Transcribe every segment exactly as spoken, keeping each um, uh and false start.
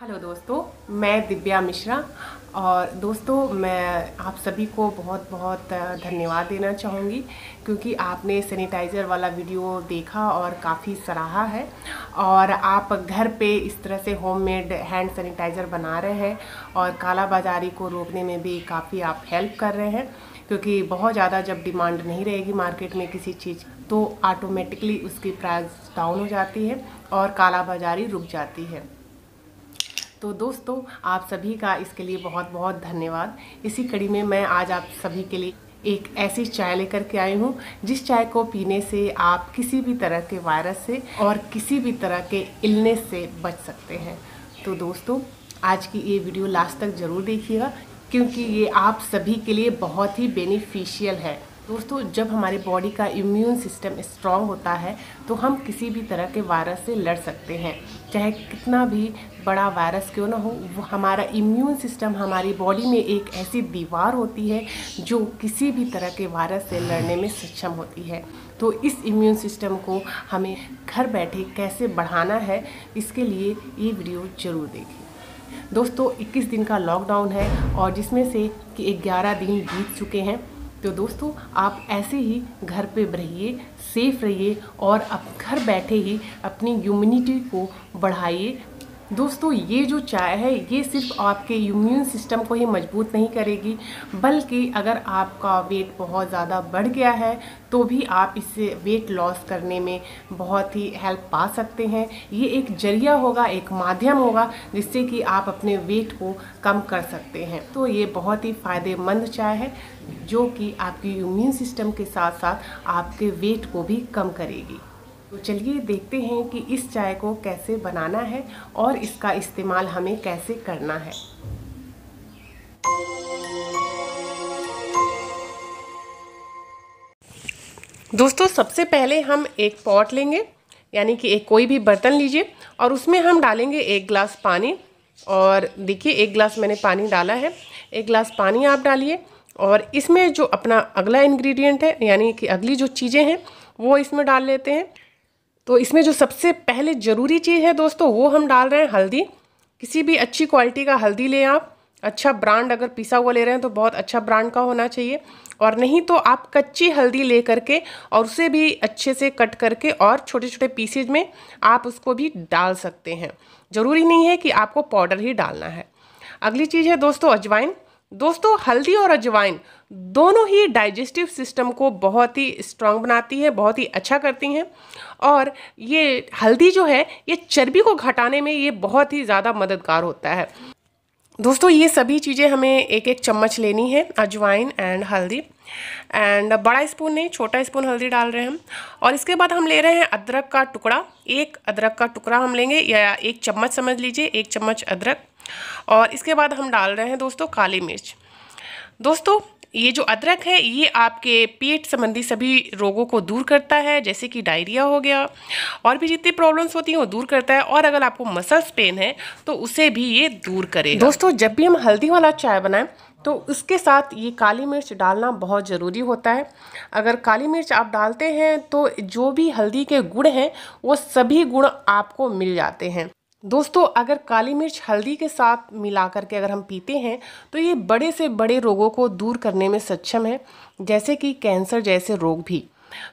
Hello दोस्तों, मैं दिव्या मिश्रा। और दोस्तों, मैं आप सभी को बहुत बहुत धन्यवाद देना चाहूँगी क्योंकि आपने सैनिटाइज़र वाला वीडियो देखा और काफ़ी सराहा है। और आप घर पे इस तरह से होममेड हैंड सैनिटाइज़र बना रहे हैं और कालाबाजारी को रोकने में भी काफ़ी आप हेल्प कर रहे हैं, क्योंकि बहुत ज़्यादा जब डिमांड नहीं रहेगी मार्केट में किसी चीज़ तो ऑटोमेटिकली उसकी प्राइस डाउन हो जाती है और कालाबाजारी रुक जाती है। तो दोस्तों, आप सभी का इसके लिए बहुत बहुत धन्यवाद। इसी कड़ी में मैं आज आप सभी के लिए एक ऐसी चाय लेकर के आई हूँ जिस चाय को पीने से आप किसी भी तरह के वायरस से और किसी भी तरह के इलनेस से बच सकते हैं। तो दोस्तों, आज की ये वीडियो लास्ट तक ज़रूर देखिएगा क्योंकि ये आप सभी के लिए बहुत ही बेनिफिशियल है। दोस्तों, जब हमारे बॉडी का इम्यून सिस्टम स्ट्रॉन्ग होता है तो हम किसी भी तरह के वायरस से लड़ सकते हैं, चाहे कितना भी बड़ा वायरस क्यों ना हो। हमारा इम्यून सिस्टम, हमारी बॉडी में एक ऐसी दीवार होती है जो किसी भी तरह के वायरस से लड़ने में सक्षम होती है। तो इस इम्यून सिस्टम को हमें घर बैठे कैसे बढ़ाना है, इसके लिए ये वीडियो ज़रूर देखिए। दोस्तों, इक्कीस दिन का लॉकडाउन है और जिसमें से कि ग्यारह दिन बीत चुके हैं। तो दोस्तों, आप ऐसे ही घर पे रहिए, सेफ रहिए और अब घर बैठे ही अपनी इम्यूनिटी को बढ़ाइए। दोस्तों, ये जो चाय है ये सिर्फ आपके इम्यून सिस्टम को ही मजबूत नहीं करेगी, बल्कि अगर आपका वेट बहुत ज़्यादा बढ़ गया है तो भी आप इससे वेट लॉस करने में बहुत ही हेल्प पा सकते हैं। ये एक जरिया होगा, एक माध्यम होगा जिससे कि आप अपने वेट को कम कर सकते हैं। तो ये बहुत ही फ़ायदेमंद चाय है जो कि आपकी इम्यून सिस्टम के साथ साथ आपके वेट को भी कम करेगी। तो चलिए देखते हैं कि इस चाय को कैसे बनाना है और इसका इस्तेमाल हमें कैसे करना है। दोस्तों, सबसे पहले हम एक पॉट लेंगे, यानी कि एक कोई भी बर्तन लीजिए और उसमें हम डालेंगे एक गिलास पानी। और देखिए, एक गिलास मैंने पानी डाला है। एक गिलास पानी आप डालिए और इसमें जो अपना अगला इंग्रेडिएंट है, यानी कि अगली जो चीज़ें हैं वो इसमें डाल लेते हैं। तो इसमें जो सबसे पहले ज़रूरी चीज़ है दोस्तों, वो हम डाल रहे हैं हल्दी। किसी भी अच्छी क्वालिटी का हल्दी लें आप, अच्छा ब्रांड अगर पिसा हुआ ले रहे हैं तो बहुत अच्छा ब्रांड का होना चाहिए, और नहीं तो आप कच्ची हल्दी ले करके और उसे भी अच्छे से कट करके और छोटे छोटे पीसेज में आप उसको भी डाल सकते हैं। ज़रूरी नहीं है कि आपको पाउडर ही डालना है। अगली चीज़ है दोस्तों अजवाइन। दोस्तों, हल्दी और अजवाइन दोनों ही डाइजेस्टिव सिस्टम को बहुत ही स्ट्रांग बनाती है, बहुत ही अच्छा करती हैं। और ये हल्दी जो है ये चर्बी को घटाने में ये बहुत ही ज़्यादा मददगार होता है। दोस्तों, ये सभी चीज़ें हमें एक एक चम्मच लेनी है, अजवाइन एंड हल्दी। एंड बड़ा स्पून नहीं, छोटा स्पून हल्दी डाल रहे हैं हम। और इसके बाद हम ले रहे हैं अदरक का टुकड़ा। एक अदरक का टुकड़ा हम लेंगे, या एक चम्मच समझ लीजिए, एक चम्मच अदरक। और इसके बाद हम डाल रहे हैं दोस्तों काली मिर्च। दोस्तों, ये जो अदरक है ये आपके पेट संबंधी सभी रोगों को दूर करता है, जैसे कि डायरिया हो गया और भी जितनी प्रॉब्लम्स होती हैं वो दूर करता है। और अगर आपको मसल्स पेन है तो उसे भी ये दूर करेगा। दोस्तों, जब भी हम हल्दी वाला चाय बनाएं तो उसके साथ ये काली मिर्च डालना बहुत ज़रूरी होता है। अगर काली मिर्च आप डालते हैं तो जो भी हल्दी के गुण हैं वो सभी गुण आपको मिल जाते हैं। दोस्तों, अगर काली मिर्च हल्दी के साथ मिला करके अगर हम पीते हैं तो ये बड़े से बड़े रोगों को दूर करने में सक्षम है, जैसे कि कैंसर जैसे रोग भी।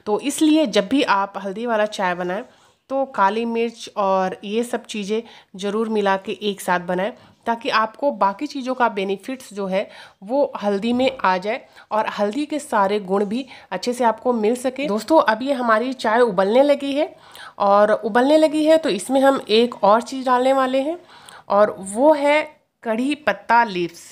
तो इसलिए जब भी आप हल्दी वाला चाय बनाएं तो काली मिर्च और ये सब चीज़ें ज़रूर मिला के एक साथ बनाएं, ताकि आपको बाकी चीज़ों का बेनिफिट्स जो है वो हल्दी में आ जाए और हल्दी के सारे गुण भी अच्छे से आपको मिल सके। दोस्तों, अब ये हमारी चाय उबलने लगी है और उबलने लगी है तो इसमें हम एक और चीज़ डालने वाले हैं और वो है कड़ी पत्ता लीव्स।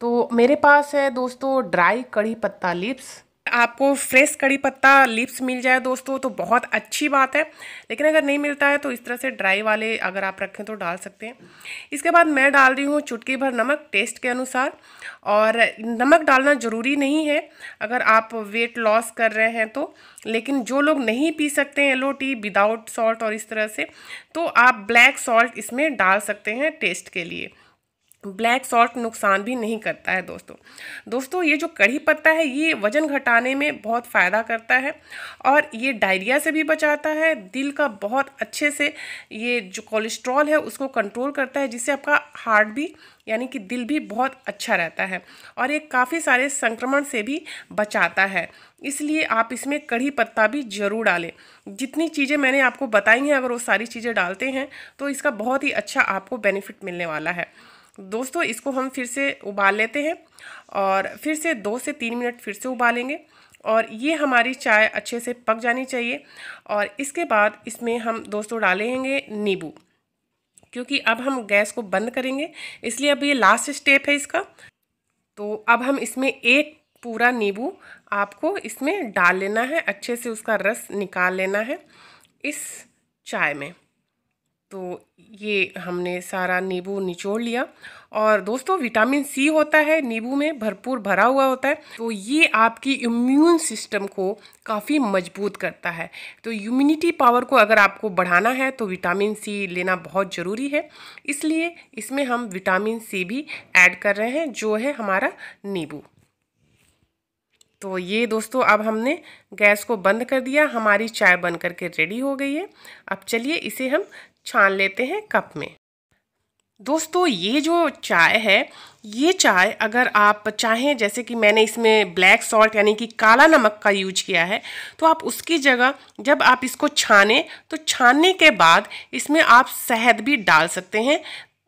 तो मेरे पास है दोस्तों ड्राई कड़ी पत्ता लीव्स। आपको फ्रेश कड़ी पत्ता लीव्स मिल जाए दोस्तों तो बहुत अच्छी बात है, लेकिन अगर नहीं मिलता है तो इस तरह से ड्राई वाले अगर आप रखें तो डाल सकते हैं। इसके बाद मैं डाल रही हूँ चुटकी भर नमक टेस्ट के अनुसार। और नमक डालना ज़रूरी नहीं है अगर आप वेट लॉस कर रहे हैं तो, लेकिन जो लोग नहीं पी सकते हैं येलो टी विदाउट सॉल्ट और इस तरह से, तो आप ब्लैक सॉल्ट इसमें डाल सकते हैं टेस्ट के लिए। ब्लैक सॉल्ट नुकसान भी नहीं करता है। दोस्तों दोस्तों ये जो कढ़ी पत्ता है ये वज़न घटाने में बहुत फ़ायदा करता है और ये डायरिया से भी बचाता है। दिल का बहुत अच्छे से ये जो कोलेस्ट्रॉल है उसको कंट्रोल करता है, जिससे आपका हार्ट भी यानी कि दिल भी बहुत अच्छा रहता है और ये काफ़ी सारे संक्रमण से भी बचाता है। इसलिए आप इसमें कढ़ी पत्ता भी ज़रूर डालें। जितनी चीज़ें मैंने आपको बताई हैं अगर वो सारी चीज़ें डालते हैं तो इसका बहुत ही अच्छा आपको बेनिफिट मिलने वाला है। दोस्तों इसको हम फिर से उबाल लेते हैं और फिर से दो से तीन मिनट फिर से उबालेंगे और ये हमारी चाय अच्छे से पक जानी चाहिए। और इसके बाद इसमें हम दोस्तों डालेंगे नींबू, क्योंकि अब हम गैस को बंद करेंगे इसलिए अब ये लास्ट स्टेप है इसका। तो अब हम इसमें एक पूरा नींबू आपको इसमें डाल लेना है, अच्छे से उसका रस निकाल लेना है इस चाय में। तो ये हमने सारा नींबू निचोड़ लिया और दोस्तों विटामिन सी होता है नींबू में, भरपूर भरा हुआ होता है, तो ये आपकी इम्यून सिस्टम को काफ़ी मजबूत करता है। तो इम्यूनिटी पावर को अगर आपको बढ़ाना है तो विटामिन सी लेना बहुत ज़रूरी है, इसलिए इसमें हम विटामिन सी भी ऐड कर रहे हैं जो है हमारा नींबू। तो ये दोस्तों अब हमने गैस को बंद कर दिया, हमारी चाय बन करके रेडी हो गई है। अब चलिए इसे हम छान लेते हैं कप में। दोस्तों ये जो चाय है ये चाय अगर आप चाहें, जैसे कि मैंने इसमें ब्लैक सॉल्ट यानी कि काला नमक का यूज किया है, तो आप उसकी जगह जब आप इसको छानें तो छानने के बाद इसमें आप शहद भी डाल सकते हैं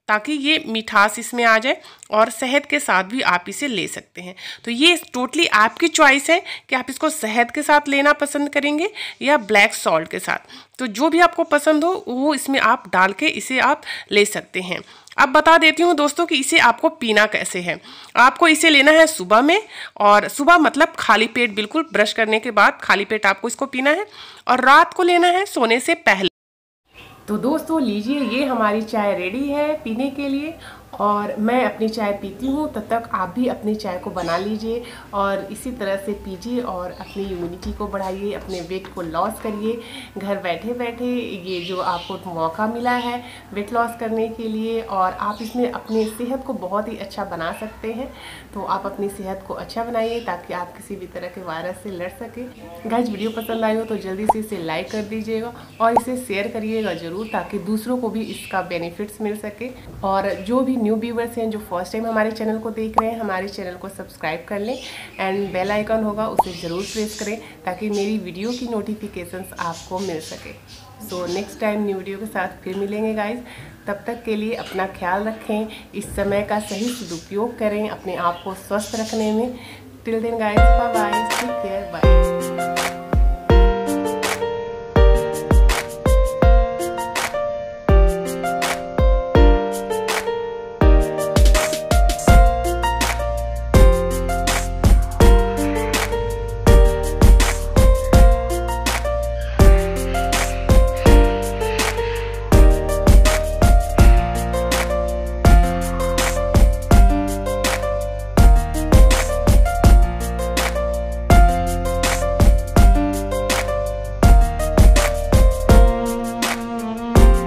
ताकि ये मिठास इसमें आ जाए, और शहद के साथ भी आप इसे ले सकते हैं। तो ये टोटली आपकी चॉइस है कि आप इसको शहद के साथ लेना पसंद करेंगे या ब्लैक सॉल्ट के साथ। तो जो भी आपको पसंद हो वो इसमें आप डाल के इसे आप ले सकते हैं। अब बता देती हूँ दोस्तों कि इसे आपको पीना कैसे है। आपको इसे लेना है सुबह में, और सुबह मतलब खाली पेट, बिल्कुल ब्रश करने के बाद खाली पेट आपको इसको पीना है, और रात को लेना है सोने से पहले। तो दोस्तों लीजिए ये हमारी चाय रेडी है पीने के लिए, और मैं अपनी चाय पीती हूँ, तब तक आप भी अपनी चाय को बना लीजिए और इसी तरह से पीजिए और अपनी इम्यूनिटी को बढ़ाइए, अपने वेट को लॉस करिए घर बैठे बैठे। ये जो आपको मौका मिला है वेट लॉस करने के लिए, और आप इसमें अपनी सेहत को बहुत ही अच्छा बना सकते हैं। तो आप अपनी सेहत को अच्छा बनाइए ताकि आप किसी भी तरह के वायरस से लड़ सकें। गाइस वीडियो पसंद आई हो तो जल्दी से इसे लाइक कर दीजिएगा और इसे शेयर करिएगा ज़रूर, ताकि दूसरों को भी इसका बेनिफिट्स मिल सके। और जो भी न्यू व्यूवर्स हैं, जो फर्स्ट टाइम हमारे चैनल को देख रहे हैं, हमारे चैनल को सब्सक्राइब कर लें एंड बेल आइकन होगा उसे ज़रूर प्रेस करें ताकि मेरी वीडियो की नोटिफिकेशंस आपको मिल सके। So next time new video के साथ फिर मिलेंगे गाइस, तब तक के लिए अपना ख्याल रखें, इस समय का सही सदुपयोग करें, अपने आप को स्वस्थ रखने में। Till then guys, bye bye, take care, bye.